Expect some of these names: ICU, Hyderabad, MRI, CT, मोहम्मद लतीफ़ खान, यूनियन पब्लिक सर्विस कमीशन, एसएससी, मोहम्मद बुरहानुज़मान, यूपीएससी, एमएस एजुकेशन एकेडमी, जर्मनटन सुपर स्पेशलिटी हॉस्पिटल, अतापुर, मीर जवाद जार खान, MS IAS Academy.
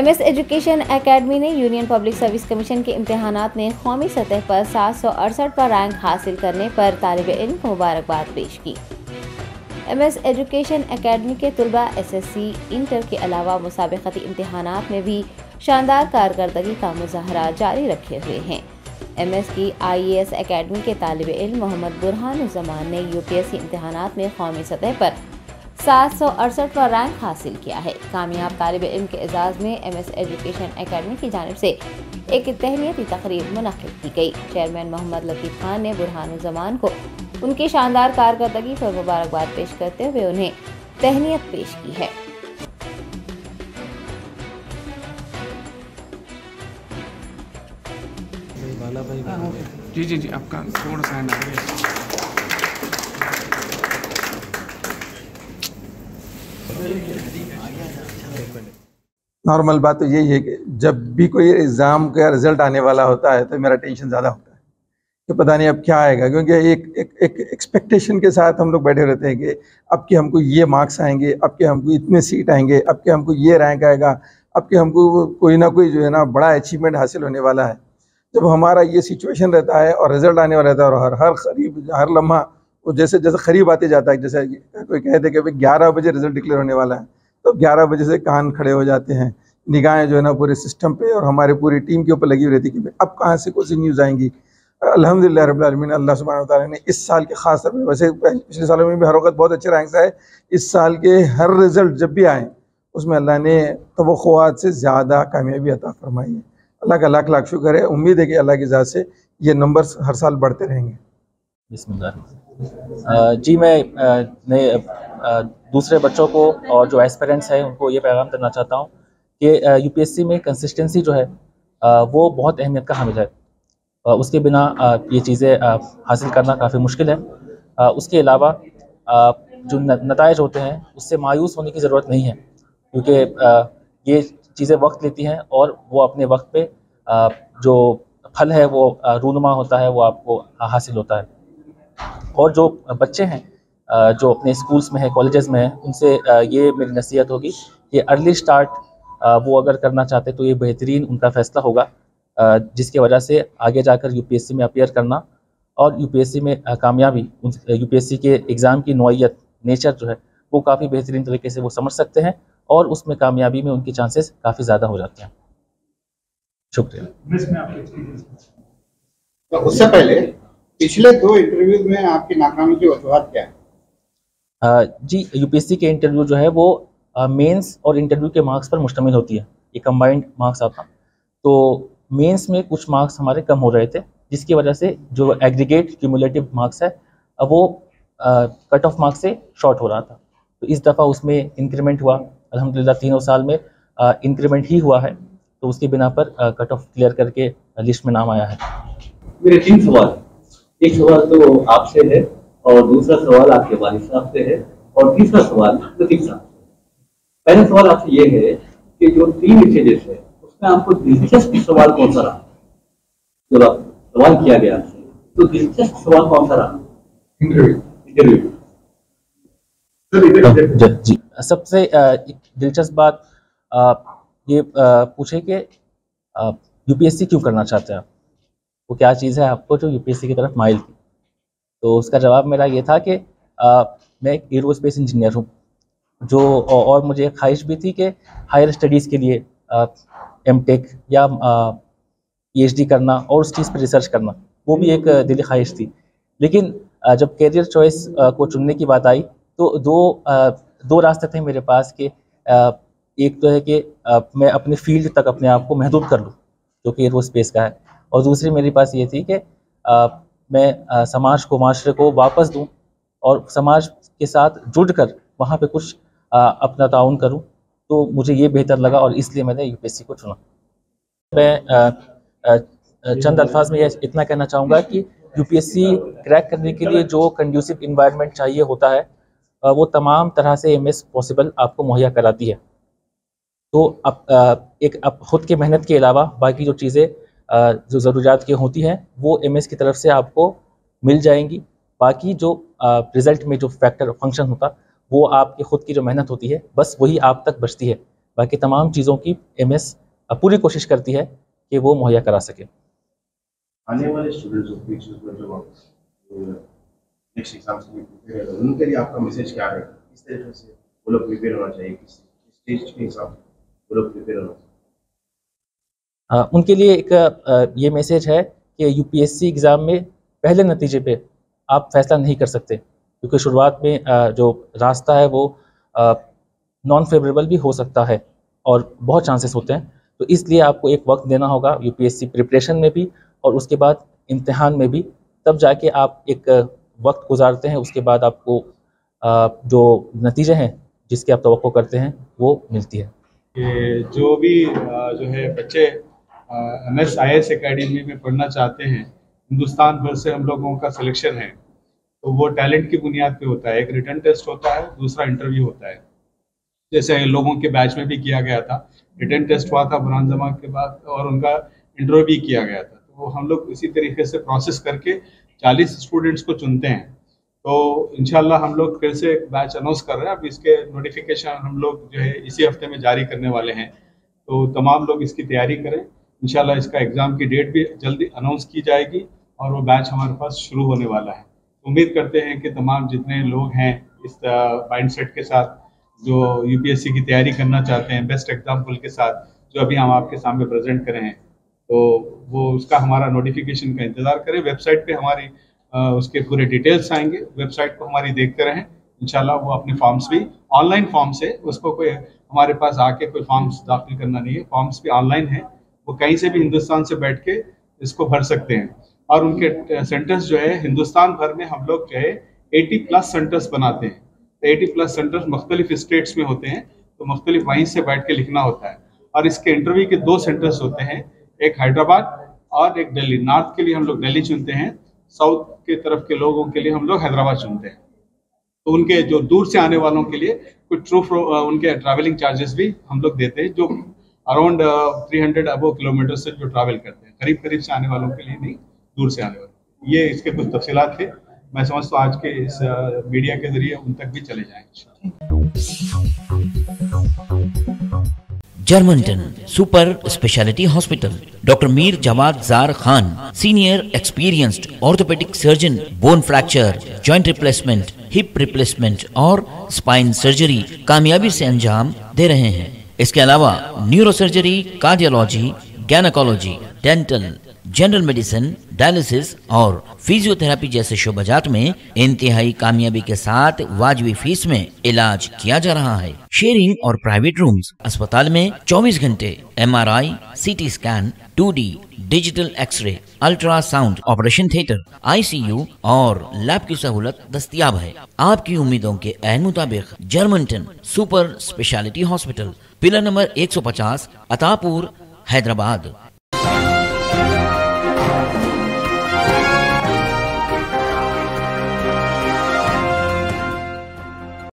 एमएस एजुकेशन एकेडमी ने यूनियन पब्लिक सर्विस कमीशन के इम्तहानात में कौमी सतह पर 768 पर रैंक हासिल करने पर तालिब इल्म को मुबारकबाद पेश की। एमएस एजुकेशन एकेडमी के तलबा एसएससी इंटर के अलावा मुसाबकती इम्तहानात में भी शानदार कारकर्दगी का मुजाहरा जारी रखे हुए हैं। एमएस की आईएएस एकेडमी के तालिब इल्म मोहम्मद बुरहानुज़मान ने यूपीएससी इम्तहानात में कौमी सतह पर 768 पर रैंक हासिल किया है। कामयाब तालिब इल्म के एजाज़ में एमएस एजुकेशन एकेडमी की जानिब से एक तहनीती तकरीब मुनक़िद की गई। चेयरमैन मोहम्मद लतीफ़ खान ने बुरहानुज़मान को उनकी शानदार कारकर्दगी पर मुबारकबाद पेश करते हुए उन्हें तहनीत पेश की है। जी जी जी आपका थोड़ा सा नॉर्मल बात तो यही है कि जब भी कोई एग्ज़ाम का रिजल्ट आने वाला होता है तो मेरा टेंशन ज़्यादा होता है कि पता नहीं अब क्या आएगा, क्योंकि एक एक्सपेक्टेशन के साथ हम लोग बैठे रहते हैं कि अब के हमको ये मार्क्स आएंगे, अब के हमको इतने सीट आएंगे, अब के हमको ये रैंक आएगा, अब के हमको कोई ना कोई जो है ना बड़ा अचीवमेंट हासिल होने वाला है। जब हमारा ये सिचुएशन रहता है और रिजल्ट आने वाला रहता है और हर लम्हा वो जैसे जैसे करीब आते जाता है, जैसे कोई कहते हैं कि भाई 11 बजे रिजल्ट डिक्लेयर होने वाला है, तो 11 बजे से कान खड़े हो जाते हैं, निगाहें जो है ना पूरे सिस्टम पे और हमारे पूरी टीम के ऊपर लगी हुई रहती है कि अब कहाँ से कौन सी न्यूज़ आएंगी। अल्हम्दुलिल्लाह रब्बिल आलमीन, अल्लाह सुब्हानहु व तआला ने इस साल के खास तौर पर, वैसे पिछले सालों में भी हर वक्त बहुत अच्छे रैंक्स आए, इस साल के हर रिजल्ट जब भी आए उसमें अल्लाह ने तवक़्क़ुआत से ज़्यादा कामयाबी अता फरमाई है। अल्लाह का लाख लाख शुक्र है। उम्मीद है कि अल्लाह की ज़ात से ये नंबर्स हर साल बढ़ते रहेंगे। बिस्मिल्लाह जी, मैं दूसरे बच्चों को और जो एस्पिरेंट्स हैं उनको ये पैगाम देना चाहता हूँ कि यूपीएससी में कंसिस्टेंसी जो है वो बहुत अहमियत का हामिल है। उसके बिना ये चीज़ें हासिल करना काफ़ी मुश्किल है। उसके अलावा जो नतायज होते हैं उससे मायूस होने की ज़रूरत नहीं है, क्योंकि ये चीज़ें वक्त लेती हैं और वो अपने वक्त पे जो फल है वो रूनुमा होता है, वो आपको हासिल होता है। और जो बच्चे हैं जो अपने स्कूल्स में हैं, कॉलेजेस में हैं, उनसे ये मेरी नसीहत होगी कि अर्ली स्टार्ट वो अगर करना चाहते तो ये बेहतरीन उनका फ़ैसला होगा, जिसकी वजह से आगे जाकर यूपीएससी में अपेयर करना और यूपीएससी में कामयाबी, यूपीएससी के एग्ज़ाम की नौइयत, नेचर जो है वो काफ़ी बेहतरीन तरीके से वो समझ सकते हैं और उसमें कामयाबी में उनकी चांसेस काफ़ी ज़्यादा हो जाते हैं। शुक्रिया। उससे पहले पिछले 2 इंटरव्यूज में आपकी नाकामी की वजूहत क्या है? जी, यूपीएससी के इंटरव्यू जो है वो मेंस और इंटरव्यू के मार्क्स पर मुश्तमिल होती है, ये कंबाइंड मार्क्स आता। तो मेंस में कुछ मार्क्स हमारे कम हो रहे थे, जिसकी वजह से जो एग्रीगेट क्यूमुलेटिव मार्क्स है वो कट ऑफ मार्क्स से शॉर्ट हो रहा था। तो इस दफ़ा उसमें इंक्रीमेंट हुआ, अल्हम्दुलिल्लाह 3 साल में इंक्रीमेंट ही हुआ है, तो उसके बिना पर कट ऑफ क्लियर करके लिस्ट में नाम आया है। मेरे 3 सवाल, एक सवाल तो आपसे है और दूसरा सवाल आपके वालिद साहब से है और तीसरा सवाल लतीफ़ साहब से। पहला सवाल आपसे ये है कि जो 3 स्टेजेस है उसमें आपको दिलचस्प सवाल कौन सा रहा? जब आप सवाल किया गया आपसे तो दिलचस्प सवाल कौन सा रहा? इंटरव्यू। सबसे दिलचस्प बात ये पूछे कि यूपीएससी क्यों करना चाहते हैं आप, वो क्या चीज़ है आपको जो यूपीएससी की तरफ माइल थी? तो उसका जवाब मेरा ये था कि मैं एक एरोस्पेस इंजीनियर हूँ जो, और मुझे ख्वाहिश भी थी कि हायर स्टडीज़ के लिए एमटेक या पीएचडी करना और उस चीज़ पर रिसर्च करना, वो भी एक दिली ख्वाहिश थी। लेकिन जब कैरियर चॉइस को चुनने की बात आई तो दो रास्ते थे मेरे पास कि एक तो है कि मैं अपने फील्ड तक अपने आप को महदूद कर लूँ जो कि एयरोस्पेस का है, और दूसरी मेरे पास ये थी कि मैं समाज को, माशरे को वापस दूँ और समाज के साथ जुड़ कर वहाँ पर कुछ अपना ताउन करूँ। तो मुझे ये बेहतर लगा और इसलिए मैंने यूपीएससी को चुना। मैं चंद अल्फाज में यह इतना कहना चाहूँगा कि यूपीएससी क्रैक करने के लिए जो कंड्यूसिव इन्वायरमेंट चाहिए होता है वो तमाम तरह से एमएस पॉसिबल आपको मुहैया कराती है। तो अब ख़ुद के मेहनत के अलावा बाकी जो चीज़ें जो ज़रूरियात की होती हैं वो एमएस की तरफ से आपको मिल जाएंगी। बाकी जो रिज़ल्ट में जो फैक्टर फंक्शन होता वो आपके ख़ुद की जो मेहनत होती है बस वही आप तक बचती है। बाकी तमाम चीज़ों की एमएस पूरी कोशिश करती है कि वो मुहैया करा सके। आने वाले स्टूडेंट्स नेक्स्ट एग्जाम से उनके लिए आपका मैसेज क्या है, किस तरह से वो लोग प्रिपेयर होना चाहिए, किस स्टेज के हिसाब से वो लोग प्रिपेयर होना चाहिए? उनके लिए एक ये मैसेज है कि यूपीएससी एग्ज़ाम में पहले नतीजे पे आप फैसला नहीं कर सकते, क्योंकि शुरुआत में जो रास्ता है वो नॉन फेवरेबल भी हो सकता है और बहुत चांसेस होते हैं। तो इसलिए आपको एक वक्त देना होगा यूपीएससी प्रिपरेशन में भी और उसके बाद इम्तिहान में भी, तब जाके आप एक वक्त गुजारते हैं, उसके बाद आपको जो नतीजे हैं जिसकी आप तवक्को करते हैं वो मिलती है। कि जो भी जो है बच्चे एमएस एकेडमी में पढ़ना चाहते हैं, हिंदुस्तान भर से हम लोगों का सिलेक्शन है, तो वो टैलेंट की बुनियाद पे होता है। एक रिटर्न टेस्ट होता है, दूसरा इंटरव्यू होता है, जैसे लोगों के बैच में भी किया गया था। रिटर्न टेस्ट हुआ था बुरान जमा के बाद और उनका इंटरव्यू भी किया गया था। तो हम लोग इसी तरीके से प्रोसेस करके 40 स्टूडेंट्स को चुनते हैं। तो इंशाल्लाह हम लोग फिर से बैच अनाउंस कर रहे हैं, अब इसके नोटिफिकेशन हम लोग जो है इसी हफ्ते में जारी करने वाले हैं। तो तमाम लोग इसकी तैयारी करें, इंशाल्लाह इसका एग्ज़ाम की डेट भी जल्दी अनाउंस की जाएगी और वो बैच हमारे पास शुरू होने वाला है। उम्मीद करते हैं कि तमाम जितने लोग हैं इस माइंडसेट के साथ जो यूपीएससी की तैयारी करना चाहते हैं, बेस्ट एग्जाम्पल के साथ जो अभी हम आपके सामने प्रेजेंट करें हैं, तो वो उसका हमारा नोटिफिकेशन का इंतज़ार करें। वेबसाइट पे हमारी उसके पूरे डिटेल्स आएंगे, वेबसाइट को हमारी देखते रहें। इंशाल्लाह वो अपने फॉर्म्स भी ऑनलाइन फॉर्म्स है, उसको कोई हमारे पास आके कोई फॉर्म्स दाखिल करना नहीं है, फॉर्म्स भी ऑनलाइन है, वो कहीं से भी हिंदुस्तान से बैठ के इसको भर सकते हैं। और उनके सेंटर्स जो है हिंदुस्तान भर में हम लोग जो है 80+ सेंटर्स बनाते हैं। 80+ सेंटर्स मुख्तलिफ स्टेट्स में होते हैं, तो मुख्तलिफ वहीं से बैठ के लिखना होता है। और इसके इंटरव्यू के 2 सेंटर्स होते हैं, एक हैदराबाद और एक दिल्ली। नॉर्थ के लिए हम लोग दिल्ली चुनते हैं, साउथ के तरफ के लोगों के लिए हम लोग हैदराबाद चुनते हैं। तो उनके जो दूर से आने वालों के लिए कुछ उनके ट्रैवलिंग चार्जेस भी हम लोग देते हैं, जो अराउंड 300 अबो किलोमीटर से जो ट्रैवल करते हैं, करीब करीब से आने वालों के लिए नहीं, दूर से आने वाले। ये इसके कुछ तफसीलात थे, मैं समझता हूँ आज के इस मीडिया के जरिए उन तक भी चले जाएंगे। जर्मनटन सुपर स्पेशलिटी हॉस्पिटल, doctor मीर जवाद जार खान, senior experienced orthopaedic surgeon, bone fracture, joint replacement, hip replacement और स्पाइन सर्जरी कामयाबी से अंजाम दे रहे हैं। इसके अलावा neuro surgery, cardiology, gynaecology, dental, general medicine, dialysis और फिजियोथेरापी जैसे शोबाजात में इंतहाई कामयाबी के साथ वाजवी फीस में इलाज किया जा रहा है। शेयरिंग और प्राइवेट रूम्स, अस्पताल में 24 घंटे MRI, CT scan, 2D, digital x ray, ultrasound, operation theatre, ICU और लैब की सहूलत दस्तियाब है। आपकी उम्मीदों के अहम मुताबिक जर्मनटन सुपर स्पेशलिटी हॉस्पिटल, pillar number 150, अतापुर, Hyderabad.